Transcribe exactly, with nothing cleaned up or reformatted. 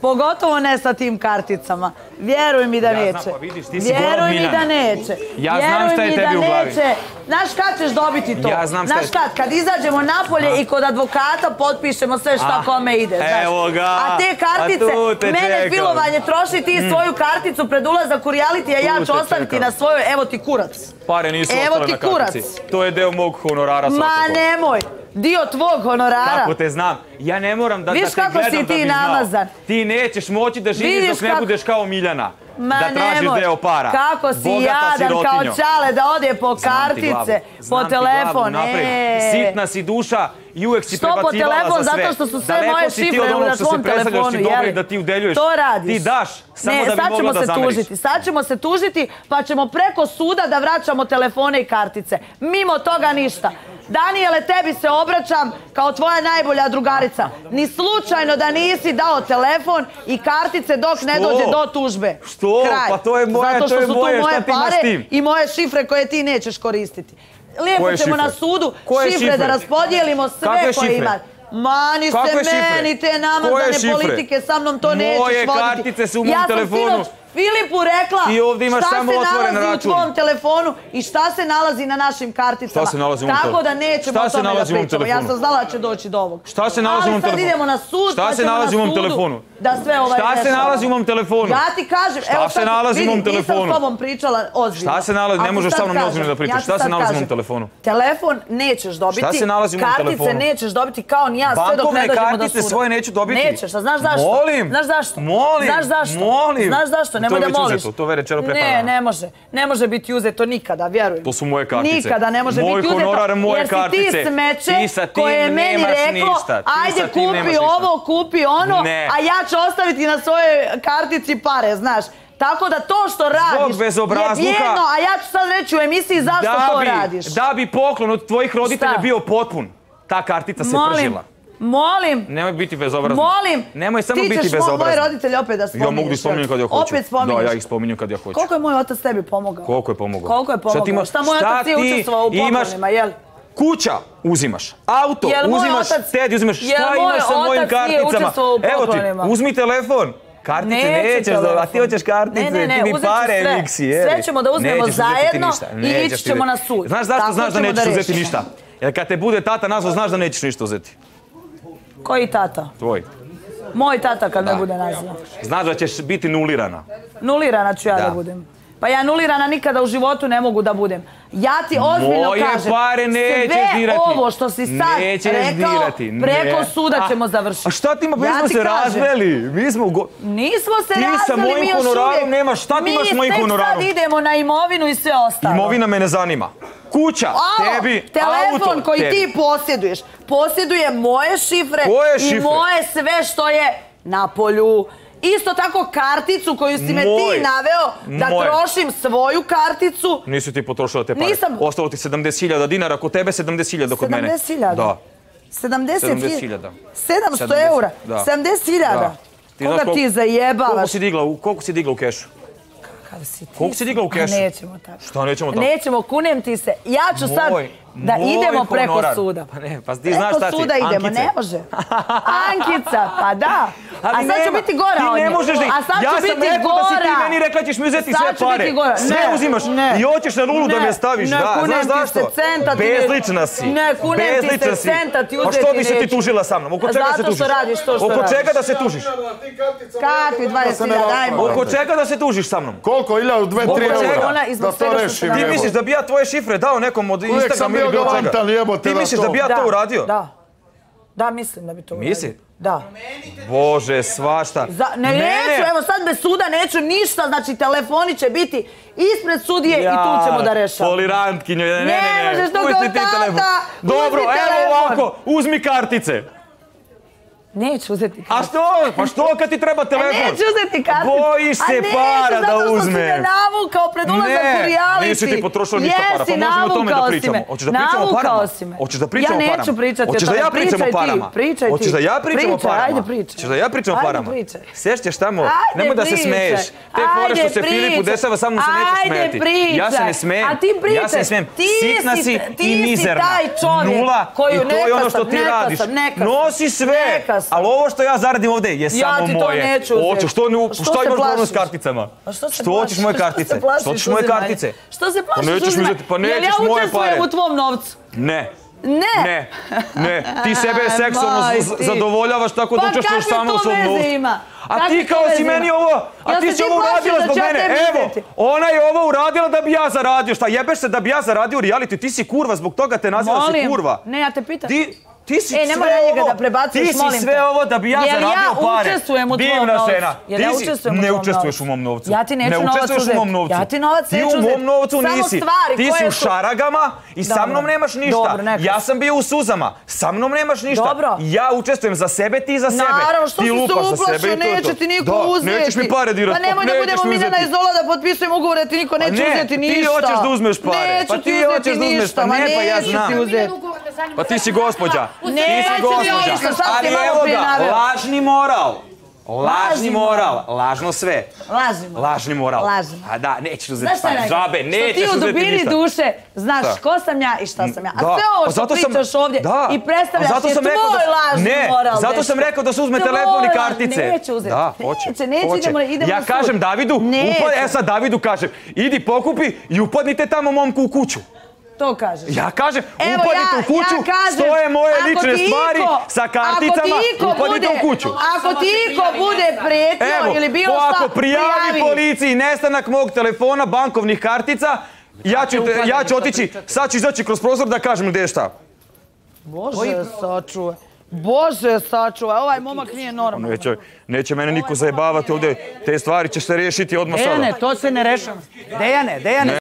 Pogotovo ne sa tim karticama. Vjeruj mi da neće. Vjeruj mi da neće. Vjeruj mi da neće. Znaš kad ćeš dobiti to? Znaš kad? Kad izađemo napolje i kod advokata potpišemo sve šta kome ide. Evo ga. A te kartice, mene filovanje troši ti svoju karticu pred ulazak u reality, a ja ću ostaviti na svojoj, evo ti kurac. Pare nisu ostale na kartici. To je deo mog honorara. Ma nemoj. Dio tvog honorara. Kako te znam. Ja ne moram da te gledam da bi znao. Ti nećeš moći da živiš dok ne budeš kao Miljana. Da tražiš deo para. Kako si jadan kao Čale da ode po kartice, po telefon. Sitna si duša i uvek si prebacivala za sve. Zato što su sve moje šifre na svom telefonu. To radiš. Ti daš samo da bi mogla da zameriš. Sad ćemo se tužiti pa ćemo preko suda da vraćamo telefone i kartice. Mimo toga ništa. Danijele, tebi se obraćam kao tvoja najbolja drugarica. Ni slučajno da nisi dao telefon i kartice dok ne dođe do tužbe. Što? Pa to je moje, to je moje, šta ti imaš s tim? I moje šifre koje ti nećeš koristiti. Lijepo ćemo na sudu šifre da raspodijelimo sve koje imaš. Mani se meni, te namazane politike, sa mnom to nećeš voditi. Moje kartice su u mom telefonu. Filipu rekla šta se nalazi u tvom telefonu i šta se nalazi na našim karticama. Tako da nećemo o tome da pričamo. Ja sam znala da će doći do ovog. Šta se nalazi u mom telefonu? Ali sad idemo na sud, pa ćemo na sudu da sve ovaj rešava. Šta se nalazi u mom telefonu? Ja ti kažem, evo sad vidi, nisam s tobom pričala ozbiljno. Šta se nalazi, ne možeš sa mnom ozbiljno da pričaš. Šta se nalazi u mom telefonu? Telefon nećeš dobiti, kartice nećeš dobiti kao ni ja sve dok ne dođemo do suda. Nećeš, a znaš zašto? Znaš zašto? Znaš zašto? To je već uzeto, to je rečeno prepadano. Ne, ne može. Ne može biti uzeto nikada, vjerujem. To su moje kartice. Nikada ne može biti uzeto. Moj honorar, moje kartice. Jer si ti smeće koje je meni reklo, ajde kupi ovo, kupi ono, a ja ću ostaviti na svojoj kartici pare, znaš. Tako da to što radiš je jedno, a ja ću sad reći u emisiji zašto to radiš. Da bi poklon od tvojih roditelja bio potpun, ta kartica se pržila. Molim, nemoj biti bezobrazan. Molim, nemoj samo biti bezobrazan. Ti ćeš moje roditelje opet da spominješ. Ja mogu da spominjem kad ja hoću. Opet spominješ. Da, ja ih spominjem kad ja hoću. Koliko je moj otac tebi pomogao? Koliko je pomogao? Koliko je pomogao? Šta moj otac ti je učestvovao u poklonima, jel? Kuća uzimaš, auto uzimaš, tedi uzimaš, šta imaš sa mojim karticama? Evo ti, uzmi telefon. Kartice nećeš dobiti, a ti hoćeš kartice, ti mi pare, Miksi. Sve ćemo da uzmemo zajedno i ići ćemo na sud. Znaš zašto znaš da nećeš uzeti ništa? Jer kad te bude tata nazvao, znaš da nećeš ništa uzeti. Koji tata? Tvoj. Moj tata kad me bude nazvao. Znaš da ćeš biti nulirana. Nulirana ću ja da budem. Pa ja nulirana nikada u životu ne mogu da budem. Ja ti ozbiljno kažem, sve ovo što si sad rekao, preko suda ćemo završiti. A šta ti ima, mi smo se razveli. Nismo se razveli, mi još uvijek. Ti sa mojim honorarom nemaš, šta ti imaš s mojim honorarom? Mi sad idemo na imovinu i sve ostalo. Imovina me ne zanima. Kuća, tebi, auto, tebi. Telefon koji ti posjeduješ, posjeduje moje šifre i moje sve što je na polju. Isto tako karticu koju si me ti naveo da trošim svoju karticu. Nisi ti potrošila te pare. Ostalo ti sedamdeset hiljada dinara, kod tebe sedamdeset hiljada kod mene. sedamdeset hiljada? Da. sedamdeset hiljada. sedamsto eura? sedamdeset hiljada? Koga ti zajebavaš? Koliko si digla u kešu? Koliko si digla u kešu? Nećemo tako. Šta nećemo tako? Nećemo, kunem ti se. Ja ću sad da idemo preko suda. Preko suda idemo, ne može. Ankica, pa da. A sad ću biti gora od nje. Ja sam rekao da si ti meni rekla ćeš mi uzeti sve pare. Sve uzimaš i hoćeš na nulu da me staviš. Znaš zašto? Bezlična si. Bezlična si. Pa što bi se ti tužila sa mnom? Oko čega se tužiš? Zato što radiš to što radiš. Oko čega da se tužiš? Kakvi dvadeset hiljada? Oko čega da se tužiš sa mnom? Koliko ilja u dve tri eura? Da to rešim. Ti misliš da bi ja tvoje šifre dao nekom od Instagrama ili bilo čega? Ti misliš da bi ja to uradio? Da. Da, mislim da bi to uradio. Misli? Da. Bože, svašta. Neću, evo sad bez suda neću ništa, znači telefoni će biti ispred sudije i tu ćemo da rešamo. Ja, polirantkinjo, ne, ne, ne. Ne možeš to kao tata, uzmi telefon. Dobro, evo ovako, uzmi kartice. Neću uzeti kartice. A što? Pa što kad ti treba telefon? Neću uzeti kartice. Bojiš se para da uzmem. A neću, zato što si me navukao pred ulazak u reality. Ne, nisi ti potrošao ništa para. Pa možemo o tome da pričamo. Hoćeš da pričamo o parama? Hoćeš da pričamo o parama? Ja neću pričati. Hoćeš da ja pričam o parama? Pričaj ti. Hoćeš da ja pričam o parama? Ajde pričaj. Hoćeš da ja pričam o parama? Ajde pričaj. Sešćeš tamo, nemoj da se smeješ. Te fore što se Filipu desava sa mnom se nećeš smejati. Ja se ne smejem. A ti pričaj. Ti si taj čovjek koju nekad sam, nekad sam, nekad jasno. Ali ovo što ja zaradim ovdje je samo moje. Ja ti to neću uzeti. Oću, što ne, što imaš problem s karticama? A što se plašiš? Što hoćeš moje kartice? Što hoćeš moje kartice? Što se plašiš uzimanje? Pa nećeš mi uzeti, pa nećeš moje pare. Jel ja učestvujem u tvom novcu? Ne. Ne! Ne, ne, ti sebe seksualno zadovoljavaš tako da učestvuješ samo u svom novcu. A ti kao si meni ovo, a ti si ovo uradila zbog mene, evo, ona je ovo uradila da bi ja zaradio, šta jebeš se da bi ja zaradio u reality, ti si kurva, zbog toga te naziva si kurva. Ne, ja te pitam. Ti si sve ovo da bi ja zaradio pare. Jel ja učestvujem u tvojom novcu? Ne učestvuješ u mom novcu. Ja ti neću novac uzeti. Ja ti novac neću uzeti. Ti u mom novcu nisi. Ti si u šaragama i sa mnom nemaš ništa. Ja sam bio u suzama. Sa mnom nemaš ništa. Ja učestvujem za sebe, ti za sebe. Naravno, što si se uplašio, neće ti niko uzeti. Nećeš mi pare dirati. Pa nemoj da budemo Miljana i Zola da potpisujem ugovore, ti niko neće uzeti ništa. Ti hoćeš da uzmeš pare. Pa ti hoćeš da uzmeš pare. Pa ne, pa ja znam. Pa ti si gospođa. Ne, ali evo ga, lažni moral, lažni moral, lažno sve, lažni moral, a da, nećeš uzeti stanje, žabe, nećeš uzeti ništa. Što ti u dubini duše znaš ko sam ja i šta sam ja, a sve ovo što pričaš ovdje i predstavljaš je tvoj lažni moral. Ne, zato sam rekao da se uzme telefon i kartice. Neće uzeti, neće, neće, idemo u sud. Ja kažem Davidu, e sad Davidu kažem, idi pokupi i upadnite tamo momku u kuću. To kažeš. Ja kažem, upadite u kuću, stoje moje lične stvari sa karticama, upadite u kuću. Ako ti iko bude prijetio ili bilo šta, prijavi. Evo, ako prijavi policiji nestanak mog telefona, bankovnih kartica, ja ću otići, sad ću izaći kroz prozor da kažem gdje je šta. Bože, sačuvaj. Bože, sačuvaj, ovaj momak nije normalno. Neće mene niko zajebavati ovdje, te stvari ćeš se riješiti odmah sada. Dejane, to se ne rešava. Dejane, Dejane.